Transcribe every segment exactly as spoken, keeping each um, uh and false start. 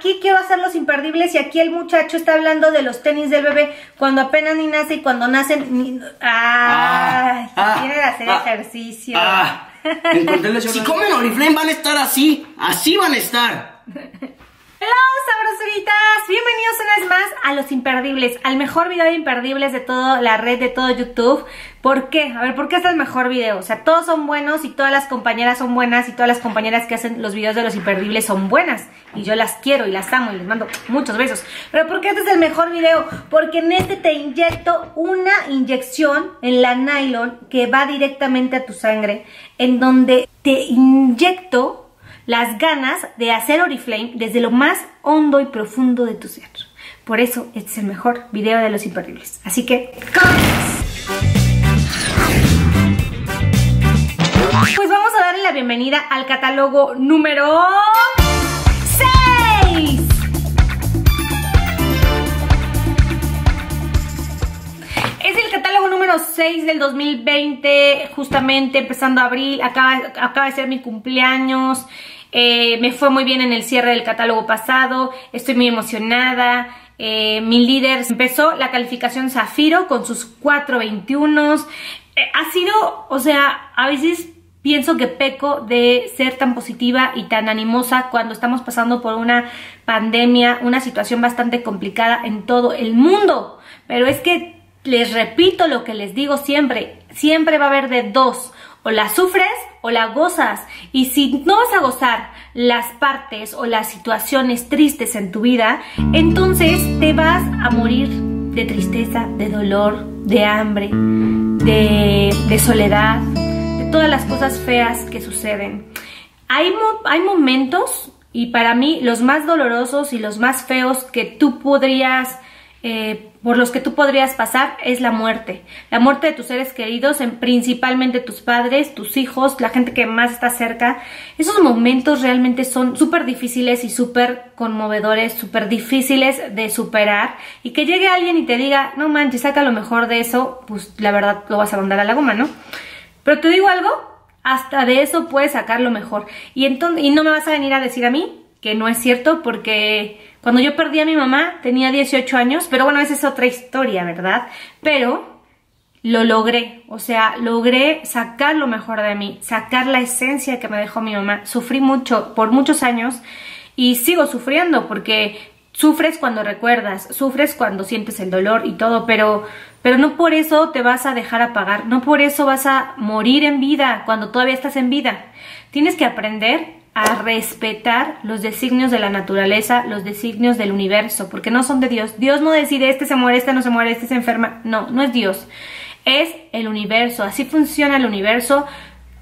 aquí quiero hacer los imperdibles y aquí el muchacho está hablando de los tenis del bebé cuando apenas ni nace y cuando nacen. Ni... ¡Ay! Ah, tienen que ah, hacer ah, ejercicio. Ah, si comen Oriflame van a estar así, así van a estar. ¡Hola, sabrosuritas! Bienvenidos una vez más a Los Imperdibles, al mejor video de imperdibles de toda la red, de todo YouTube. ¿Por qué? A ver, ¿por qué es el mejor video? O sea, todos son buenos y todas las compañeras son buenas y todas las compañeras que hacen los videos de Los Imperdibles son buenas. Y yo las quiero y las amo y les mando muchos besos. ¿Pero por qué este es el mejor video? Porque en este te inyecto una inyección en la nylon que va directamente a tu sangre, en donde te inyecto las ganas de hacer Oriflame desde lo más hondo y profundo de tu ser. Por eso, este es el mejor video de Los Imperdibles. Así que, ¡comencemos! Pues vamos a darle la bienvenida al catálogo número... ¡seis! Es el catálogo número seis del dos mil veinte, justamente empezando abril, acaba, acaba de ser mi cumpleaños. Eh, me fue muy bien en el cierre del catálogo pasado, estoy muy emocionada. Eh, mi líder empezó la calificación Zafiro con sus cuatro veintiuno. Eh, ha sido, o sea, a veces pienso que peco de ser tan positiva y tan animosa cuando estamos pasando por una pandemia, una situación bastante complicada en todo el mundo. Pero es que les repito lo que les digo siempre, siempre va a haber de dos. O la sufres o la gozas. Y si no vas a gozar las partes o las situaciones tristes en tu vida, entonces te vas a morir de tristeza, de dolor, de hambre, de, de soledad, de todas las cosas feas que suceden. Hay, mo- hay momentos, y para mí los más dolorosos y los más feos que tú podrías... Eh, por los que tú podrías pasar es la muerte. La muerte de tus seres queridos, en principalmente tus padres, tus hijos, la gente que más está cerca. Esos momentos realmente son súper difíciles y súper conmovedores, súper difíciles de superar. Y que llegue alguien y te diga, no manches, saca lo mejor de eso, pues la verdad lo vas a mandar a la goma, ¿no? Pero te digo algo, hasta de eso puedes sacar lo mejor. Y, entonces, y no me vas a venir a decir a mí que no es cierto, porque... cuando yo perdí a mi mamá tenía dieciocho años, pero bueno, esa es otra historia, ¿verdad? Pero lo logré, o sea, logré sacar lo mejor de mí, sacar la esencia que me dejó mi mamá. Sufrí mucho, por muchos años, y sigo sufriendo, porque sufres cuando recuerdas, sufres cuando sientes el dolor y todo, pero, pero no por eso te vas a dejar apagar, no por eso vas a morir en vida cuando todavía estás en vida. Tienes que aprender a respetar los designios de la naturaleza, los designios del universo, porque no son de Dios. Dios no decide, este se muere, este no se muere, este se enferma. No, no es Dios. Es el universo. Así funciona el universo.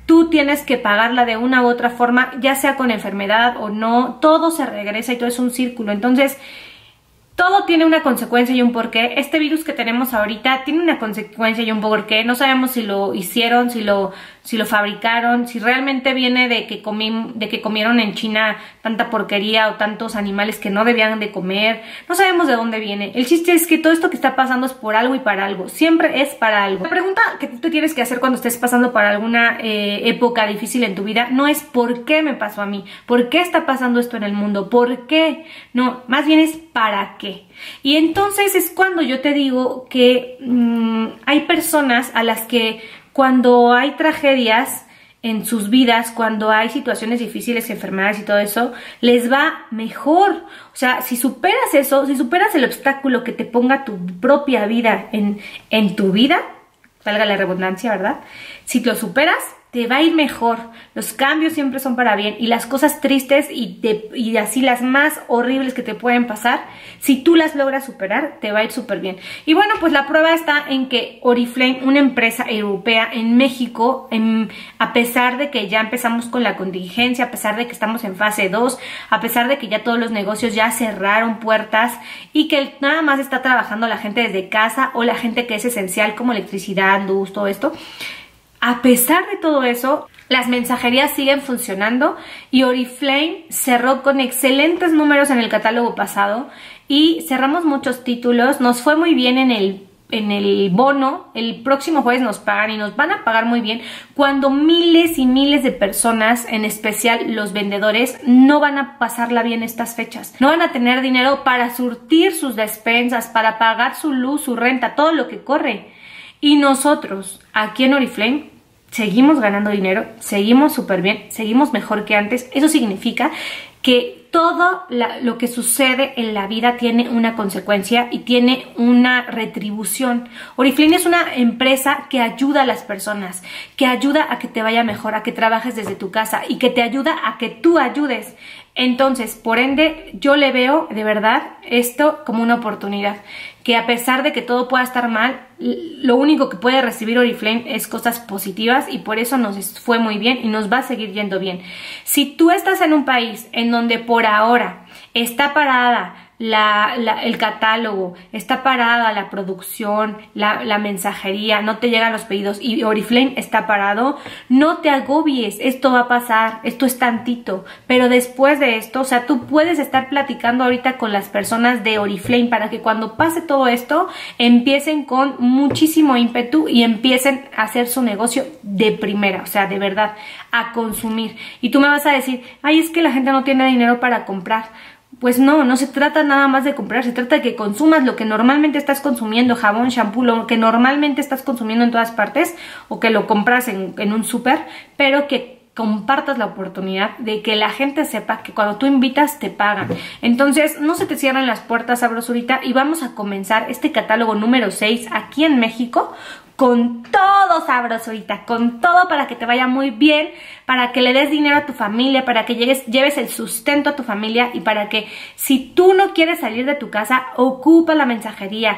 Tú tienes que pagarla de una u otra forma, ya sea con enfermedad o no. Todo se regresa y todo es un círculo. Entonces, todo tiene una consecuencia y un porqué. Este virus que tenemos ahorita tiene una consecuencia y un porqué. No sabemos si lo hicieron, si lo, si lo fabricaron, si realmente viene de que, comí, de que comieron en China tanta porquería o tantos animales que no debían de comer. No sabemos de dónde viene. El chiste es que todo esto que está pasando es por algo y para algo. Siempre es para algo. La pregunta que tú te tienes que hacer cuando estés pasando por alguna eh, época difícil en tu vida no es ¿por qué me pasó a mí? ¿Por qué está pasando esto en el mundo? ¿Por qué? No, más bien es ¿para qué? Y entonces es cuando yo te digo que mmm, hay personas a las que cuando hay tragedias en sus vidas, cuando hay situaciones difíciles, enfermedades y todo eso, les va mejor. O sea, si superas eso, si superas el obstáculo que te ponga tu propia vida en, en tu vida, valga la redundancia, ¿verdad? Si lo superas, te va a ir mejor. Los cambios siempre son para bien. Y las cosas tristes y, de, y así las más horribles que te pueden pasar, si tú las logras superar, te va a ir súper bien. Y bueno, pues la prueba está en que Oriflame, una empresa europea en México, en, a pesar de que ya empezamos con la contingencia, a pesar de que estamos en fase dos, a pesar de que ya todos los negocios ya cerraron puertas y que nada más está trabajando la gente desde casa o la gente que es esencial como electricidad, luz, todo esto... a pesar de todo eso, las mensajerías siguen funcionando y Oriflame cerró con excelentes números en el catálogo pasado y cerramos muchos títulos. Nos fue muy bien en el en el bono, el próximo jueves nos pagan y nos van a pagar muy bien, cuando miles y miles de personas, en especial los vendedores, no van a pasarla bien estas fechas. No van a tener dinero para surtir sus despensas, para pagar su luz, su renta, todo lo que corre. Y nosotros, aquí en Oriflame, seguimos ganando dinero, seguimos súper bien, seguimos mejor que antes. Eso significa que todo la, lo que sucede en la vida tiene una consecuencia y tiene una retribución. Oriflame es una empresa que ayuda a las personas, que ayuda a que te vaya mejor, a que trabajes desde tu casa y que te ayuda a que tú ayudes. Entonces, por ende, yo le veo de verdad esto como una oportunidad, que a pesar de que todo pueda estar mal, lo único que puede recibir Oriflame es cosas positivas y por eso nos fue muy bien y nos va a seguir yendo bien. Si tú estás en un país en donde por ahora está parada la, la, el catálogo, está parada la producción, la, la mensajería, no te llegan los pedidos y Oriflame está parado, no te agobies, esto va a pasar, esto es tantito, pero después de esto, o sea, tú puedes estar platicando ahorita con las personas de Oriflame para que cuando pase todo esto, empiecen con muchísimo ímpetu y empiecen a hacer su negocio de primera, o sea, de verdad, a consumir. Y tú me vas a decir, ay, es que la gente no tiene dinero para comprar. Pues no, no se trata nada más de comprar, se trata de que consumas lo que normalmente estás consumiendo, jabón, shampoo, lo que normalmente estás consumiendo en todas partes o que lo compras en, en un súper, pero que compartas la oportunidad de que la gente sepa que cuando tú invitas te pagan. Entonces no se te cierran las puertas, sabrosurita, y vamos a comenzar este catálogo número seis aquí en México con todo, sabrosurita, con todo para que te vaya muy bien, para que le des dinero a tu familia, para que llegues, lleves el sustento a tu familia y para que si tú no quieres salir de tu casa, ocupa la mensajería,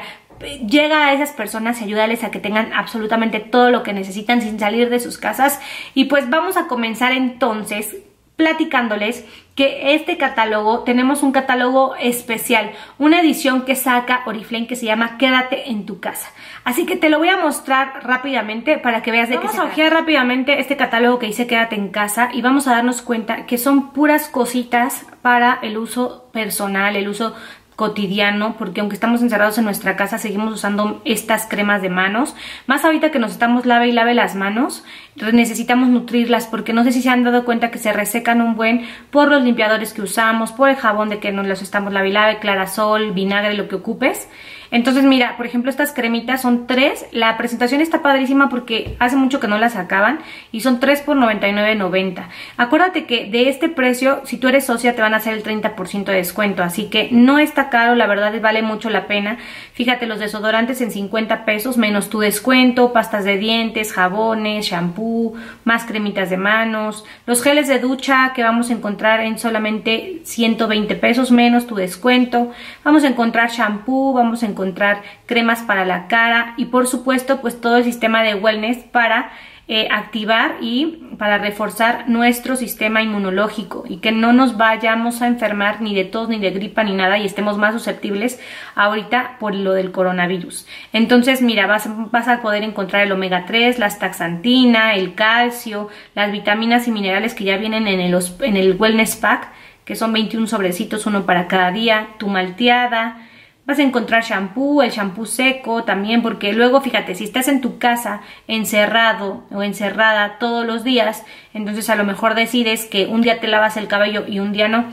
llega a esas personas y ayúdales a que tengan absolutamente todo lo que necesitan sin salir de sus casas. Y pues vamos a comenzar entonces platicándoles que este catálogo, tenemos un catálogo especial, una edición que saca Oriflame que se llama Quédate en tu casa. Así que te lo voy a mostrar rápidamente para que veas de qué se trata. Vamos a ojear rápidamente este catálogo que dice Quédate en casa y vamos a darnos cuenta que son puras cositas para el uso personal, el uso cotidiano, porque aunque estamos encerrados en nuestra casa seguimos usando estas cremas de manos, más ahorita que nos estamos lave y lave las manos, necesitamos nutrirlas porque no sé si se han dado cuenta que se resecan un buen por los limpiadores que usamos, por el jabón de que nos los estamos lave y lave, clarasol, vinagre, lo que ocupes. Entonces mira, por ejemplo estas cremitas son tres, la presentación está padrísima porque hace mucho que no las sacaban y son tres por noventa y nueve noventa. Acuérdate que de este precio, si tú eres socia te van a hacer el treinta por ciento de descuento, así que no está caro, la verdad vale mucho la pena. Fíjate, los desodorantes en cincuenta pesos menos tu descuento, pastas de dientes, jabones, shampoo, más cremitas de manos, los geles de ducha que vamos a encontrar en solamente ciento veinte pesos menos tu descuento, vamos a encontrar shampoo, vamos a encontrar encontrar cremas para la cara y por supuesto pues todo el sistema de wellness para eh, activar y para reforzar nuestro sistema inmunológico y que no nos vayamos a enfermar ni de tos ni de gripa ni nada y estemos más susceptibles ahorita por lo del coronavirus. Entonces mira, vas, vas a poder encontrar el omega tres, las taxantina, el calcio, las vitaminas y minerales que ya vienen en el, en el wellness pack, que son veintiún sobrecitos, uno para cada día, tu malteada. Vas a encontrar shampoo, el shampoo seco también, porque luego fíjate, si estás en tu casa encerrado o encerrada todos los días, entonces a lo mejor decides que un día te lavas el cabello y un día no.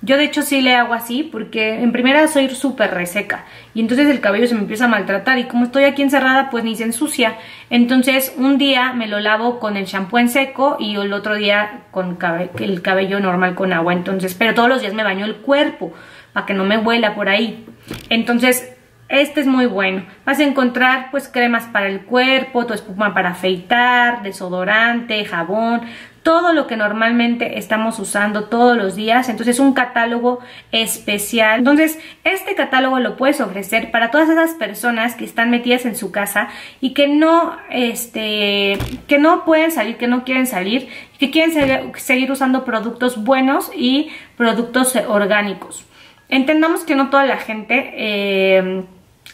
Yo de hecho sí le hago así porque en primera soy súper reseca y entonces el cabello se me empieza a maltratar y como estoy aquí encerrada pues ni se ensucia. Entonces un día me lo lavo con el shampoo en seco y el otro día con el cabello normal con agua. Entonces, pero todos los días me baño el cuerpo para que no me huela por ahí. Entonces este es muy bueno. Vas a encontrar pues cremas para el cuerpo, tu espuma para afeitar, desodorante, jabón, todo lo que normalmente estamos usando todos los días. Entonces es un catálogo especial. Entonces este catálogo lo puedes ofrecer para todas esas personas que están metidas en su casa y que no, este, que no pueden salir, que no quieren salir, que quieren seguir usando productos buenos y productos orgánicos. Entendamos que no toda la gente eh,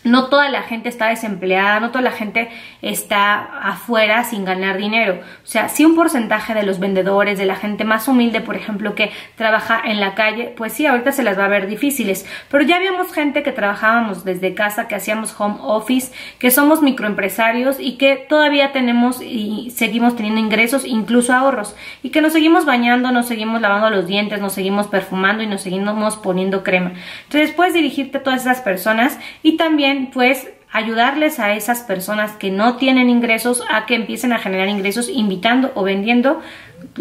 No toda la gente está desempleada, no toda la gente está afuera sin ganar dinero. O sea, sí un porcentaje de los vendedores, de la gente más humilde, por ejemplo, que trabaja en la calle, pues sí, ahorita se las va a ver difíciles. Pero ya habíamos gente que trabajábamos desde casa, que hacíamos home office, que somos microempresarios y que todavía tenemos y seguimos teniendo ingresos, incluso ahorros. Y que nos seguimos bañando, nos seguimos lavando los dientes, nos seguimos perfumando y nos seguimos poniendo crema. Entonces puedes dirigirte a todas esas personas y también pues ayudarles a esas personas que no tienen ingresos a que empiecen a generar ingresos invitando o vendiendo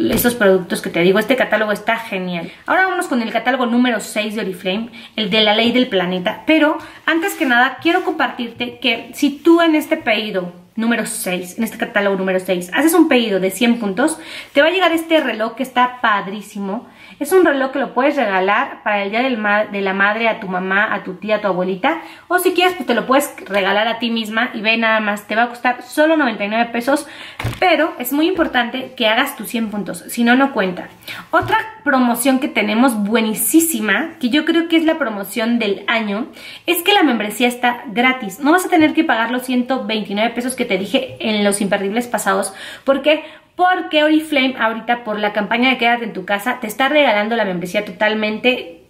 estos productos que te digo. Este catálogo está genial. Ahora vamos con el catálogo número seis de Oriflame, el de la ley del planeta. Pero antes que nada quiero compartirte que si tú en este pedido número seis, en este catálogo número seis, haces un pedido de cien puntos, te va a llegar este reloj que está padrísimo. Es un reloj que lo puedes regalar para el día del ma de la madre a tu mamá, a tu tía, a tu abuelita, o si quieres pues te lo puedes regalar a ti misma y ve nada más, te va a costar solo noventa y nueve pesos, pero es muy importante que hagas tus cien puntos, si no, no cuenta. Otra promoción que tenemos buenísima, que yo creo que es la promoción del año, es que la membresía está gratis. No vas a tener que pagar los ciento veintinueve pesos que te dije en los imperdibles pasados. ¿Por qué? Porque Oriflame ahorita por la campaña de quédate en tu casa te está regalando la membresía totalmente,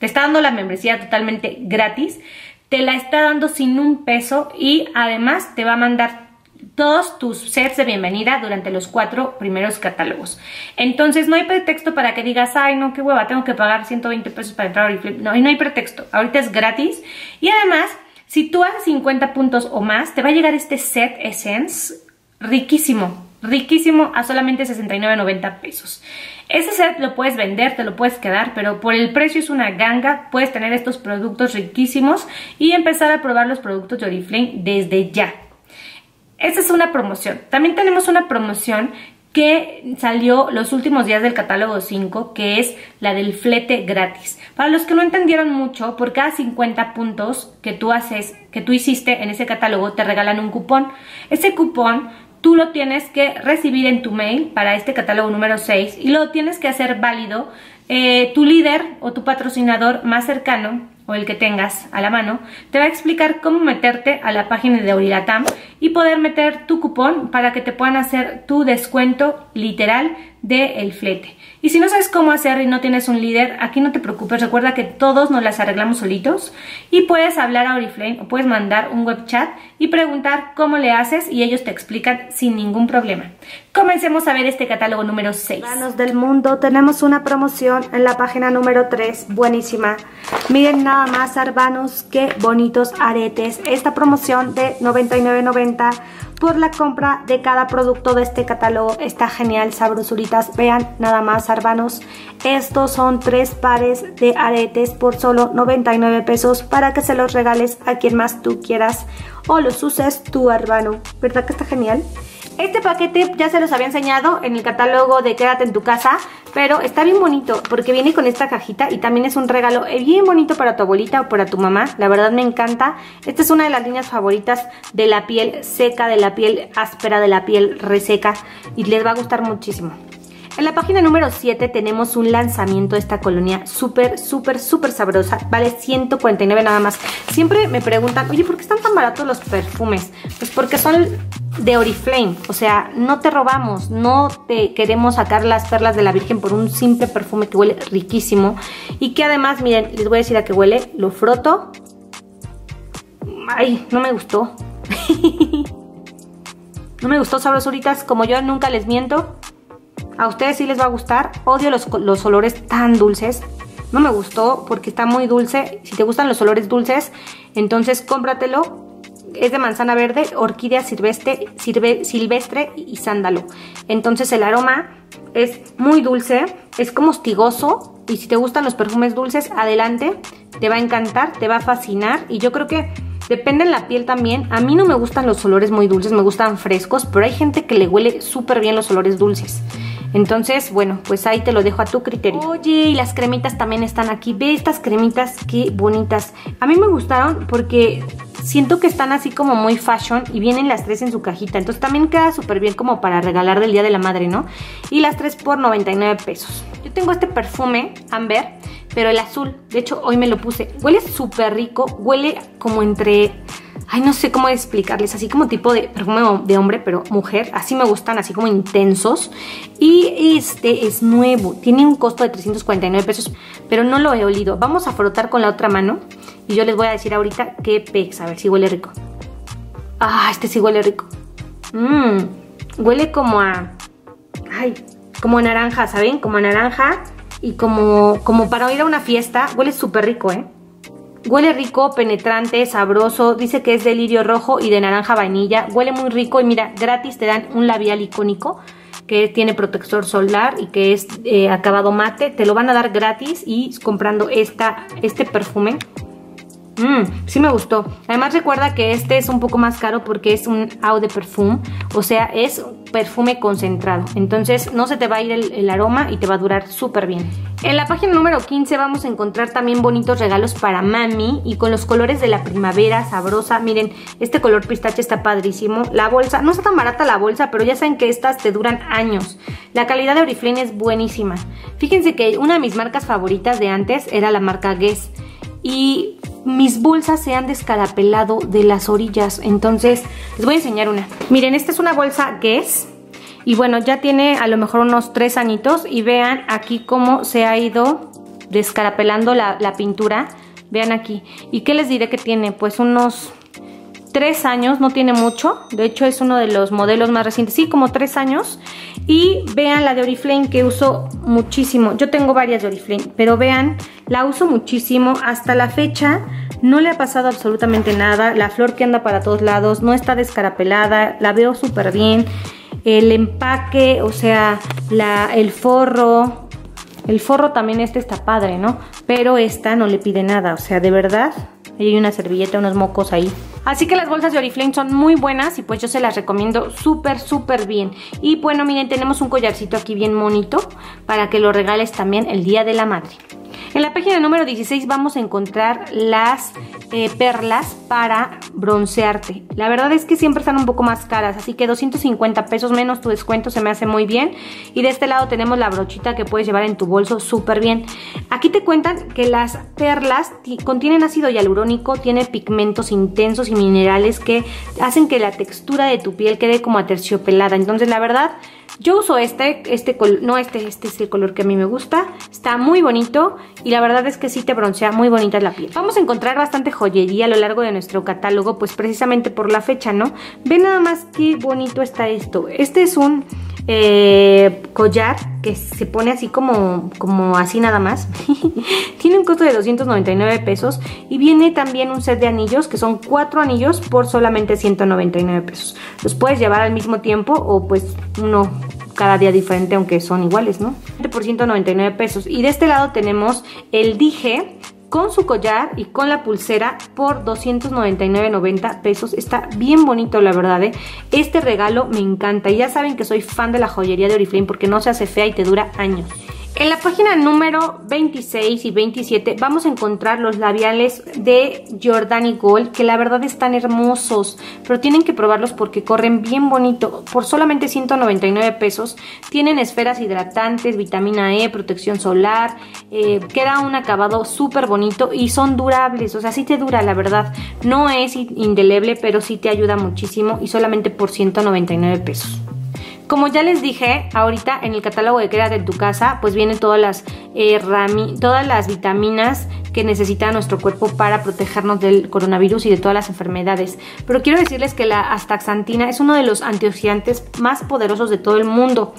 te está dando la membresía totalmente gratis, te la está dando sin un peso y además te va a mandar todos tus sets de bienvenida durante los cuatro primeros catálogos. Entonces no hay pretexto para que digas, ay no, qué hueva, tengo que pagar ciento veinte pesos para entrar a Oriflame. No, y no hay pretexto, ahorita es gratis. Y además, si tú haces cincuenta puntos o más, te va a llegar este set Essence riquísimo, riquísimo a solamente sesenta y nueve noventa pesos. Ese set lo puedes vender, te lo puedes quedar, pero por el precio es una ganga. Puedes tener estos productos riquísimos y empezar a probar los productos de Oriflame desde ya. Esta es una promoción. También tenemos una promoción que salió los últimos días del catálogo cinco, que es la del flete gratis. Para los que no entendieron mucho, por cada cincuenta puntos que tú haces, que tú hiciste en ese catálogo, te regalan un cupón. Ese cupón tú lo tienes que recibir en tu mail para este catálogo número seis y lo tienes que hacer válido. Eh, tu líder o tu patrocinador más cercano, o el que tengas a la mano, te va a explicar cómo meterte a la página de Aurilatam y poder meter tu cupón para que te puedan hacer tu descuento literal del flete. Y si no sabes cómo hacer y no tienes un líder, aquí no te preocupes, recuerda que todos nos las arreglamos solitos y puedes hablar a Oriflame o puedes mandar un web chat y preguntar cómo le haces y ellos te explican sin ningún problema. Comencemos a ver este catálogo número seis. Manos del mundo, tenemos una promoción en la página número tres, buenísima. Miren nada más, hermanos, qué bonitos aretes. Esta promoción de noventa y nueve noventa por la compra de cada producto de este catálogo está genial, sabrosuritas. Vean nada más, hermanos, estos son tres pares de aretes por solo noventa y nueve pesos para que se los regales a quien más tú quieras o los uses tu hermano. ¿Verdad que está genial? Este paquete ya se los había enseñado en el catálogo de quédate en tu casa, pero está bien bonito porque viene con esta cajita y también es un regalo bien bonito para tu abuelita o para tu mamá. La verdad me encanta. Esta es una de las líneas favoritas de la piel seca, de la piel áspera, de la piel reseca, y les va a gustar muchísimo. En la página número siete tenemos un lanzamiento de esta colonia súper, súper, súper sabrosa. Vale ciento cuarenta y nueve nada más. Siempre me preguntan, oye, ¿por qué están tan baratos los perfumes? Pues porque son de Oriflame. O sea, no te robamos, no te queremos sacar las perlas de la Virgen por un simple perfume que huele riquísimo. Y que además, miren, les voy a decir a qué huele. Lo froto. Ay, no me gustó. No me gustó, sabrosuritas. Como yo nunca les miento, a ustedes sí les va a gustar. Odio los, los olores tan dulces. No me gustó porque está muy dulce. Si te gustan los olores dulces, entonces cómpratelo. Es de manzana verde, orquídea silvestre, silve, silvestre y sándalo. Entonces el aroma es muy dulce, es como hostigoso. Y si te gustan los perfumes dulces, adelante. Te va a encantar, te va a fascinar. Y yo creo que depende en la piel también. A mí no me gustan los olores muy dulces, me gustan frescos. Pero hay gente que le huele súper bien los olores dulces. Entonces, bueno, pues ahí te lo dejo a tu criterio. Oye, y las cremitas también están aquí. Ve estas cremitas, qué bonitas. A mí me gustaron porque siento que están así como muy fashion y vienen las tres en su cajita. Entonces también queda súper bien como para regalar del Día de la Madre, ¿no? Y las tres por noventa y nueve pesos. Yo tengo este perfume, Amber, pero el azul. De hecho, hoy me lo puse. Huele súper rico, huele como entre ay, no sé cómo explicarles, así como tipo de perfume de hombre, pero mujer, así me gustan, así como intensos. Y este es nuevo, tiene un costo de trescientos cuarenta y nueve pesos, pero no lo he olido. Vamos a frotar con la otra mano y yo les voy a decir ahorita qué pesa, a ver si huele rico. Ah, este sí huele rico. Mmm, huele como a, ay, como a naranja, ¿saben? Como a naranja y como, como para ir a una fiesta, huele súper rico, ¿eh? Huele rico, penetrante, sabroso. Dice que es de lirio rojo y de naranja vainilla. Huele muy rico y mira, gratis te dan un labial icónico que tiene protector solar y que es eh, acabado mate. Te lo van a dar gratis y comprando esta, este perfume. Mmm, sí me gustó. Además recuerda que este es un poco más caro porque es un eau de perfume. O sea, es perfume concentrado. Entonces no se te va a ir el, el aroma y te va a durar súper bien. En la página número quince vamos a encontrar también bonitos regalos para mami y con los colores de la primavera sabrosa. Miren, este color pistache está padrísimo. La bolsa, no está tan barata la bolsa, pero ya saben que estas te duran años. La calidad de Oriflame es buenísima. Fíjense que una de mis marcas favoritas de antes era la marca Guess. Y mis bolsas se han descarapelado de las orillas. Entonces, les voy a enseñar una. Miren, esta es una bolsa Guess. Y bueno, ya tiene a lo mejor unos tres añitos. Y vean aquí cómo se ha ido descarapelando la, la pintura. Vean aquí. ¿Y qué les diré que tiene? Pues unos tres años, no tiene mucho. De hecho, es uno de los modelos más recientes. Sí, como tres años. Y vean la de Oriflame que uso muchísimo. Yo tengo varias de Oriflame, pero vean, la uso muchísimo. Hasta la fecha no le ha pasado absolutamente nada. La flor que anda para todos lados no está descarapelada. La veo súper bien. El empaque, o sea, la, el forro, el forro también este está padre, ¿no? Pero esta no le pide nada, o sea, de verdad, hay una servilleta, unos mocos ahí. Así que las bolsas de Oriflame son muy buenas y pues yo se las recomiendo súper, súper bien. Y bueno, miren, tenemos un collarcito aquí bien bonito para que lo regales también el Día de la Madre. En la página número dieciséis vamos a encontrar las eh, perlas para broncearte. La verdad es que siempre están un poco más caras, así que doscientos cincuenta pesos menos tu descuento se me hace muy bien. Y de este lado tenemos la brochita que puedes llevar en tu bolso súper bien. Aquí te cuentan que las perlas contienen ácido hialurónico, tiene pigmentos intensos y minerales que hacen que la textura de tu piel quede como aterciopelada. Entonces la verdad, yo uso este, este color, no este, este es el color que a mí me gusta. Está muy bonito y la verdad es que sí te broncea muy bonita la piel. Vamos a encontrar bastante joyería a lo largo de nuestro catálogo, pues precisamente por la fecha, ¿no? Ven nada más qué bonito está esto. Este es un eh, collar que se pone así como, como así nada más. Tiene un costo de doscientos noventa y nueve pesos y viene también un set de anillos que son cuatro anillos por solamente ciento noventa y nueve pesos. Los puedes llevar al mismo tiempo o pues uno cada día diferente, aunque son iguales, ¿no? Por ciento noventa y nueve pesos. Y de este lado tenemos el dije con su collar y con la pulsera por doscientos noventa y nueve noventa pesos. Está bien bonito, la verdad, ¿eh? Este regalo me encanta. Y ya saben que soy fan de la joyería de Oriflame porque no se hace fea y te dura años. En la página número veintiséis y veintisiete vamos a encontrar los labiales de Giordani Gold, que la verdad están hermosos, pero tienen que probarlos porque corren bien bonito. Por solamente ciento noventa y nueve pesos tienen esferas hidratantes, vitamina E, protección solar, eh, queda un acabado súper bonito y son durables, o sea, sí te dura, la verdad. No es indeleble, pero sí te ayuda muchísimo y solamente por ciento noventa y nueve pesos. Como ya les dije, ahorita en el catálogo de Quédate en tu Casa, pues vienen todas las, eh, rami, todas las vitaminas que necesita nuestro cuerpo para protegernos del coronavirus y de todas las enfermedades. Pero quiero decirles que la astaxantina es uno de los antioxidantes más poderosos de todo el mundo.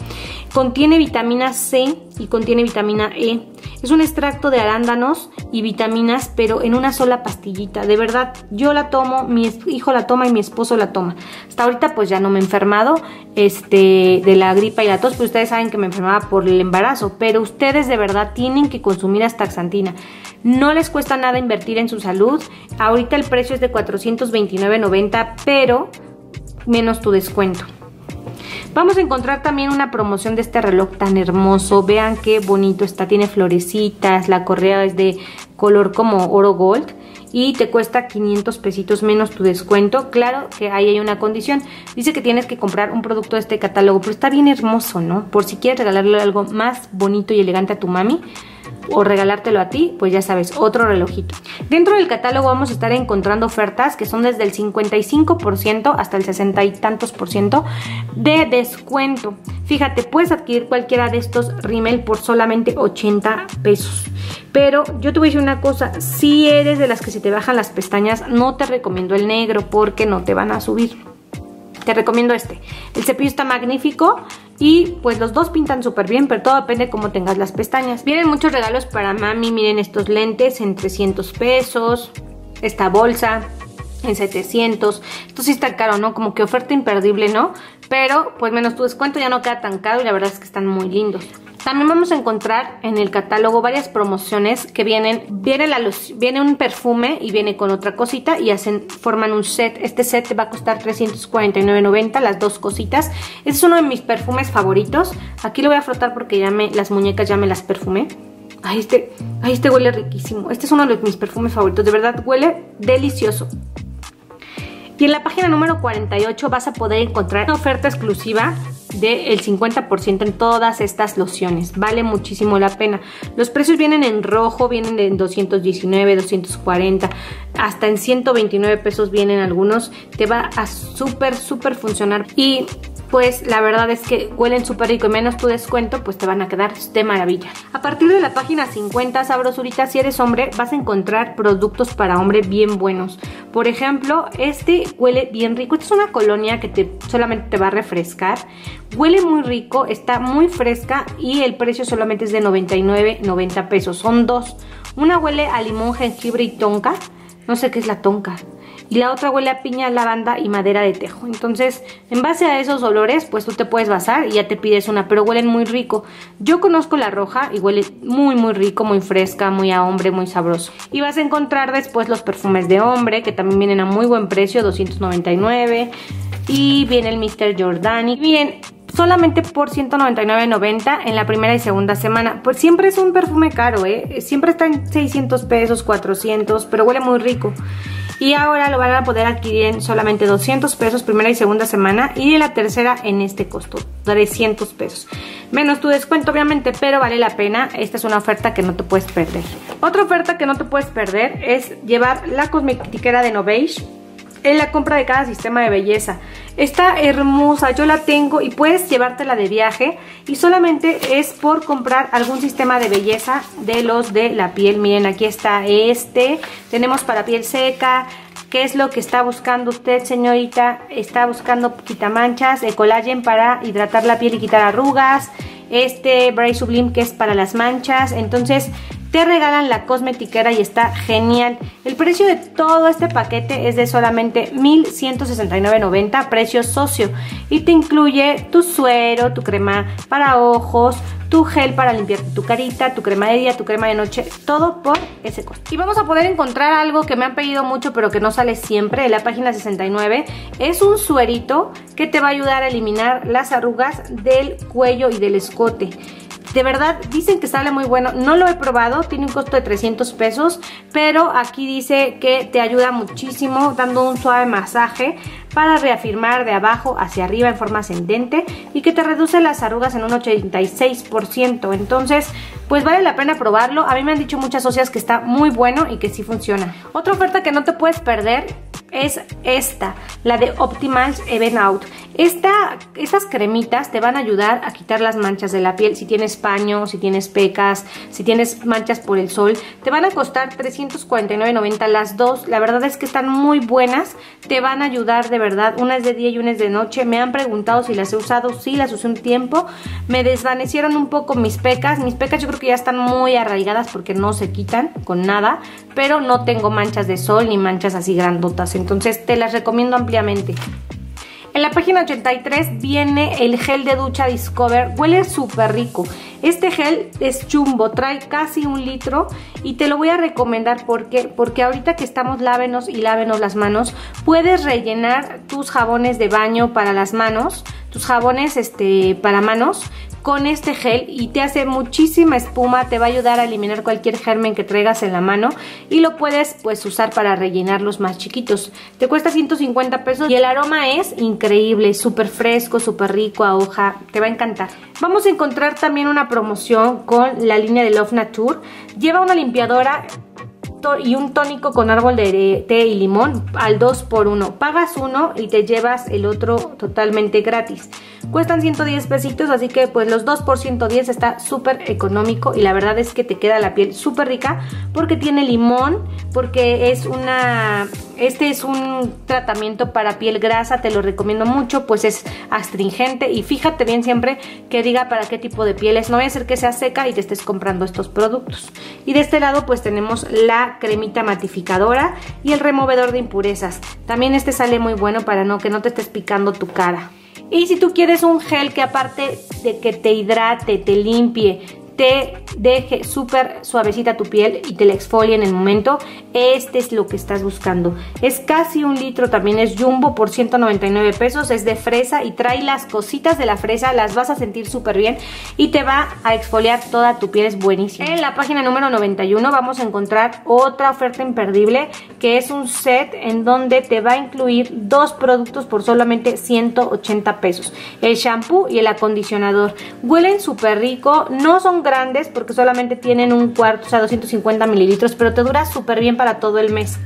Contiene vitamina C y contiene vitamina E. Es un extracto de arándanos y vitaminas, pero en una sola pastillita. De verdad, yo la tomo, mi hijo la toma y mi esposo la toma. Hasta ahorita pues ya no me he enfermado este... de la gripa y la tos, pues ustedes saben que me enfermaba por el embarazo, pero ustedes de verdad tienen que consumir astaxantina. No les cuesta nada invertir en su salud. Ahorita el precio es de cuatrocientos veintinueve noventa, pero menos tu descuento. Vamos a encontrar también una promoción de este reloj tan hermoso. Vean qué bonito está, tiene florecitas, la correa es de color como oro gold. y te cuesta quinientos pesitos menos tu descuento. Claro que ahí hay una condición, dice que tienes que comprar un producto de este catálogo, pero está bien hermoso, ¿no? Por si quieres regalarle algo más bonito y elegante a tu mami o regalártelo a ti, pues ya sabes, otro relojito. Dentro del catálogo vamos a estar encontrando ofertas que son desde el cincuenta y cinco por ciento hasta el sesenta y tantos por ciento de descuento. Fíjate, puedes adquirir cualquiera de estos rímel por solamente ochenta pesos. Pero yo te voy a decir una cosa, si eres de las que se te bajan las pestañas, no te recomiendo el negro porque no te van a subir. Te recomiendo este. El cepillo está magnífico y pues los dos pintan súper bien, pero todo depende de cómo tengas las pestañas. Vienen muchos regalos para mami. Miren estos lentes en trescientos pesos. Esta bolsa en setecientos. Esto sí está caro, ¿no? Como que oferta imperdible, ¿no? Pero pues menos tu descuento ya no queda tan caro y la verdad es que están muy lindos. También vamos a encontrar en el catálogo varias promociones que vienen, viene, la luz, viene un perfume y viene con otra cosita y hacen, forman un set. Este set te va a costar trescientos cuarenta y nueve noventa, las dos cositas. Este es uno de mis perfumes favoritos. Aquí lo voy a frotar porque ya me, las muñecas ya me las perfumé. Ay, este, ay, este huele riquísimo. Este es uno de mis perfumes favoritos, de verdad huele delicioso. Y en la página número cuarenta y ocho vas a poder encontrar una oferta exclusiva del cincuenta por ciento en todas estas lociones. Vale muchísimo la pena. Los precios vienen en rojo, vienen en doscientos diecinueve, doscientos cuarenta, hasta en ciento veintinueve pesos vienen algunos. Te va a súper, súper funcionar. Y pues la verdad es que huelen súper rico y menos tu descuento, pues te van a quedar de maravilla. A partir de la página cincuenta, sabrosurita, si eres hombre, vas a encontrar productos para hombre bien buenos. Por ejemplo, este huele bien rico. Esta es una colonia que te, solamente te va a refrescar. Huele muy rico, está muy fresca y el precio solamente es de noventa y nueve noventa pesos. Son dos. Una huele a limón, jengibre y tonka. No sé qué es la tonka. Y la otra huele a piña, lavanda y madera de tejo. Entonces, en base a esos olores, pues tú te puedes basar y ya te pides una. Pero huelen muy rico. Yo conozco la roja y huele muy, muy rico, muy fresca, muy a hombre, muy sabroso. Y vas a encontrar después los perfumes de hombre, que también vienen a muy buen precio, doscientos noventa y nueve. Y viene el míster Giordani. Miren, solamente por ciento noventa y nueve noventa en la primera y segunda semana. Pues siempre es un perfume caro, ¿eh? Siempre está en seiscientos pesos, cuatrocientos, pero huele muy rico. Y ahora lo van a poder adquirir en solamente doscientos pesos primera y segunda semana. Y la tercera en este costo, trescientos pesos. Menos tu descuento obviamente, pero vale la pena. Esta es una oferta que no te puedes perder. Otra oferta que no te puedes perder es llevar la cosmetiquera de Novage en la compra de cada sistema de belleza. Está hermosa, yo la tengo y puedes llevártela de viaje y solamente es por comprar algún sistema de belleza de los de la piel. Miren, aquí está este, tenemos para piel seca. ¿Qué es lo que está buscando usted, señorita? Está buscando quitamanchas, Ecolagen para hidratar la piel y quitar arrugas. Este Bright Sublime que es para las manchas. Entonces te regalan la cosmetiquera y está genial. El precio de todo este paquete es de solamente mil ciento sesenta y nueve noventa, precio socio. Y te incluye tu suero, tu crema para ojos, tu gel para limpiar tu carita, tu crema de día, tu crema de noche, todo por ese costo. Y vamos a poder encontrar algo que me han pedido mucho pero que no sale siempre en la página sesenta y nueve. Es un suerito que te va a ayudar a eliminar las arrugas del cuello y del escote. De verdad, dicen que sale muy bueno. No lo he probado, tiene un costo de trescientos pesos, pero aquí dice que te ayuda muchísimo dando un suave masaje para reafirmar de abajo hacia arriba en forma ascendente y que te reduce las arrugas en un ochenta y seis por ciento. Entonces, pues vale la pena probarlo. A mí me han dicho muchas socias que está muy bueno y que sí funciona. Otra oferta que no te puedes perder es esta, la de Optimals Even Out. Esta, estas cremitas te van a ayudar a quitar las manchas de la piel. Si tienes paño, si tienes pecas, si tienes manchas por el sol, te van a costar trescientos cuarenta y nueve noventa las dos. La verdad es que están muy buenas, te van a ayudar de verdad. Una es de día y una es de noche. Me han preguntado si las he usado, sí, las usé un tiempo. Me desvanecieron un poco mis pecas. Mis pecas yo creo que ya están muy arraigadas porque no se quitan con nada, pero no tengo manchas de sol ni manchas así grandotas. Entonces te las recomiendo ampliamente. En la página ochenta y tres viene el gel de ducha Discover. Huele súper rico. Este gel es chumbo, trae casi un litro y te lo voy a recomendar porque, porque ahorita que estamos lávenos y lávenos las manos, puedes rellenar tus jabones de baño para las manos, tus jabones este, para manos, con este gel y te hace muchísima espuma, te va a ayudar a eliminar cualquier germen que traigas en la mano y lo puedes pues usar para rellenar los más chiquitos. Te cuesta ciento cincuenta pesos y el aroma es increíble, súper fresco, súper rico a hoja, te va a encantar. Vamos a encontrar también una promoción con la línea de Love Nature, lleva una limpiadora y un tónico con árbol de té y limón al dos por uno. Pagas uno y te llevas el otro totalmente gratis. Cuestan ciento diez pesitos, así que pues los dos por ciento diez está súper económico y la verdad es que te queda la piel súper rica porque tiene limón, porque es una... Este es un tratamiento para piel grasa, te lo recomiendo mucho, pues es astringente y fíjate bien siempre que diga para qué tipo de piel es, no vaya a ser que sea seca y te estés comprando estos productos. Y de este lado pues tenemos la cremita matificadora y el removedor de impurezas, también este sale muy bueno para no que no te estés picando tu cara. Y si tú quieres un gel que aparte de que te hidrate, te limpie, te deje súper suavecita tu piel y te la exfolie en el momento, este es lo que estás buscando. Es casi un litro, también es jumbo por ciento noventa y nueve pesos, es de fresa y trae las cositas de la fresa, las vas a sentir súper bien y te va a exfoliar toda tu piel, es buenísimo. En la página número noventa y uno vamos a encontrar otra oferta imperdible que es un set en donde te va a incluir dos productos por solamente ciento ochenta pesos, el shampoo y el acondicionador. Huelen súper rico, no son grandes porque solamente tienen un cuarto, o sea doscientos cincuenta mililitros, pero te dura súper bien para todo el mes.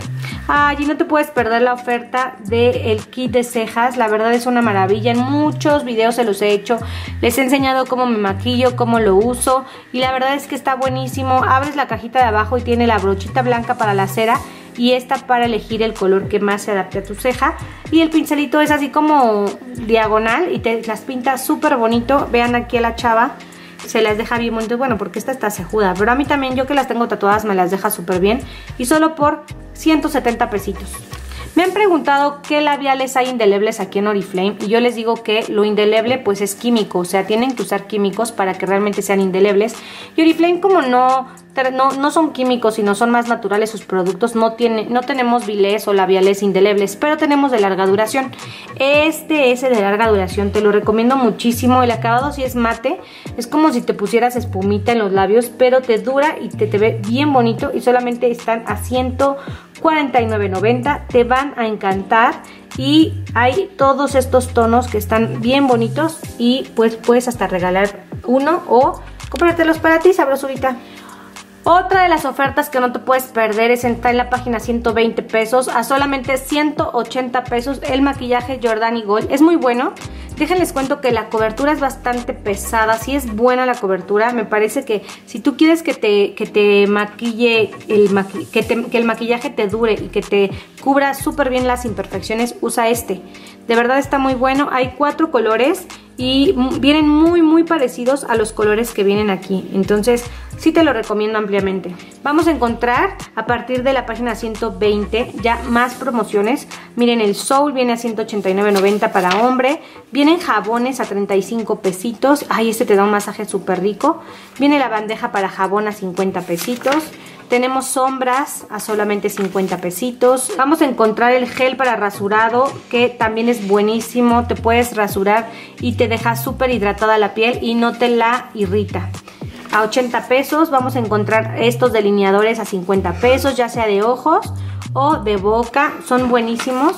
Allí no te puedes perder la oferta del kit de cejas, la verdad es una maravilla, en muchos videos se los he hecho, les he enseñado cómo me maquillo, cómo lo uso y la verdad es que está buenísimo. Abres la cajita de abajo y tiene la brochita blanca para la cera y esta para elegir el color que más se adapte a tu ceja y el pincelito es así como diagonal y te las pinta súper bonito. Vean aquí a la chava, se las deja bien bonitas, bueno porque esta está cejuda, pero a mí también, yo que las tengo tatuadas, me las deja súper bien y solo por ciento setenta pesitos. Me han preguntado qué labiales hay indelebles aquí en Oriflame y yo les digo que lo indeleble pues es químico, o sea tienen que usar químicos para que realmente sean indelebles y Oriflame como no, no, no son químicos sino son más naturales sus productos, no, tiene, no tenemos vilés o labiales indelebles, pero tenemos de larga duración. Este es el de larga duración, te lo recomiendo muchísimo, el acabado sí es mate, es como si te pusieras espumita en los labios, pero te dura y te, te ve bien bonito y solamente están a ciento cuarenta y nueve noventa, te van a encantar y hay todos estos tonos que están bien bonitos y pues puedes hasta regalar uno o comprártelos para ti, sabrosurita. Otra de las ofertas que no te puedes perder es entrar en la página ciento veinte pesos, a solamente ciento ochenta pesos el maquillaje Giordani Gold, es muy bueno. Déjenles cuento que la cobertura es bastante pesada, sí es buena la cobertura, me parece que si tú quieres que te, que te maquille, el maqui que, te, que el maquillaje te dure y que te cubra súper bien las imperfecciones, usa este. De verdad está muy bueno, hay cuatro colores y vienen muy muy parecidos a los colores que vienen aquí, entonces sí te lo recomiendo ampliamente. Vamos a encontrar a partir de la página ciento veinte ya más promociones. Miren, el Soul viene a ciento ochenta y nueve noventa para hombre, vienen jabones a treinta y cinco pesitos, ay este te da un masaje súper rico, viene la bandeja para jabón a cincuenta pesitos. Tenemos sombras a solamente cincuenta pesitos. Vamos a encontrar el gel para rasurado que también es buenísimo. Te puedes rasurar y te deja súper hidratada la piel y no te la irrita. A ochenta pesos vamos a encontrar estos delineadores a cincuenta pesos, ya sea de ojos o de boca, son buenísimos.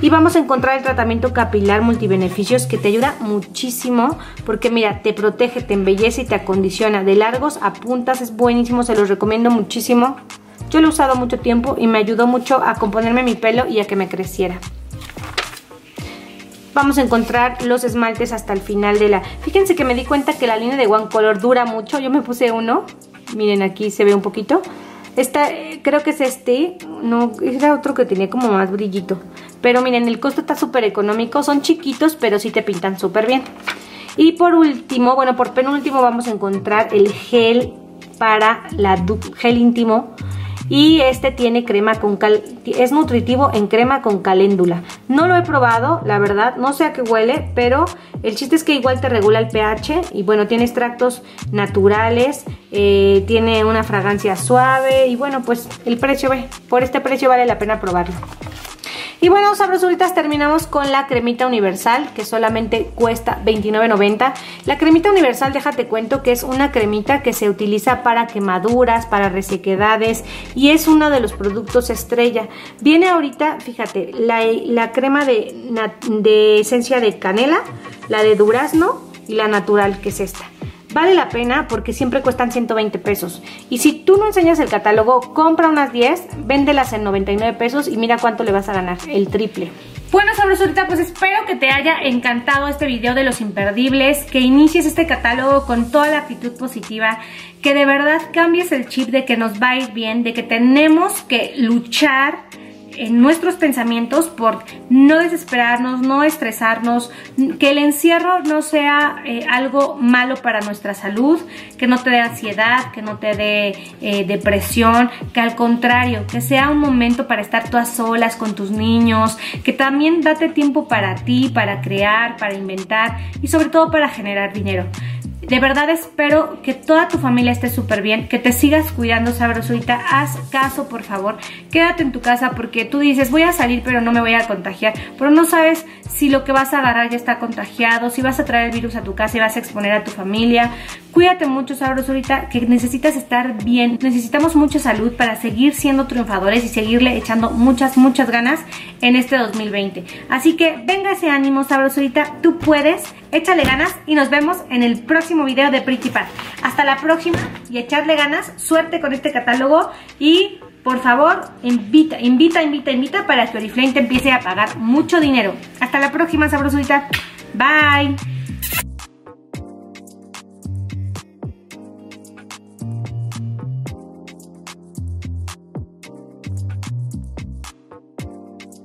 Y vamos a encontrar el tratamiento capilar multibeneficios que te ayuda muchísimo porque mira, te protege, te embellece y te acondiciona de largos a puntas, es buenísimo, se los recomiendo muchísimo. Yo lo he usado mucho tiempo y me ayudó mucho a componerme mi pelo y a que me creciera. Vamos a encontrar los esmaltes hasta el final de la... Fíjense que me di cuenta que la línea de One Color dura mucho. Yo me puse uno. Miren, aquí se ve un poquito. Esta, creo que es este. No, era otro que tenía como más brillito. Pero miren, el costo está súper económico. Son chiquitos, pero sí te pintan súper bien. Y por último, bueno, por penúltimo vamos a encontrar el gel para la... gel íntimo. y este tiene crema con cal es nutritivo en crema con caléndula. No lo he probado, la verdad, no sé a qué huele, pero el chiste es que igual te regula el pH y bueno, tiene extractos naturales, eh, tiene una fragancia suave y bueno, pues el precio, ve, por este precio vale la pena probarlo. Y bueno, sabrosuritas, terminamos con la cremita universal, que solamente cuesta veintinueve noventa. La cremita universal, déjate cuento que es una cremita que se utiliza para quemaduras, para resequedades, y es uno de los productos estrella. Viene ahorita, fíjate, la, la crema de, de esencia de canela, la de durazno y la natural, que es esta. Vale la pena porque siempre cuestan ciento veinte pesos. Y si tú no enseñas el catálogo, compra unas diez, véndelas en noventa y nueve pesos y mira cuánto le vas a ganar, el triple. Bueno, sabrosurita, pues espero que te haya encantado este video de los imperdibles, que inicies este catálogo con toda la actitud positiva, que de verdad cambies el chip de que nos va a ir bien, de que tenemos que luchar en nuestros pensamientos por no desesperarnos, no estresarnos, que el encierro no sea eh, algo malo para nuestra salud, que no te dé ansiedad, que no te dé eh, depresión, que al contrario, que sea un momento para estar tú a solas con tus niños, que también date tiempo para ti, para crear, para inventar y sobre todo para generar dinero. De verdad espero que toda tu familia esté súper bien, que te sigas cuidando, sabrosurita, haz caso por favor, quédate en tu casa porque tú dices voy a salir pero no me voy a contagiar, pero no sabes si lo que vas a agarrar ya está contagiado, si vas a traer el virus a tu casa y vas a exponer a tu familia. Cuídate mucho, sabrosurita, que necesitas estar bien, necesitamos mucha salud para seguir siendo triunfadores y seguirle echando muchas, muchas ganas en este dos mil veinte. Así que venga ese ánimo, sabrosurita, tú puedes, échale ganas y nos vemos en el próximo video de PrittyPat. Hasta la próxima y echarle ganas, suerte con este catálogo y por favor invita, invita, invita, invita para que Oriflame te empiece a pagar mucho dinero. Hasta la próxima, sabrosuritas. Bye.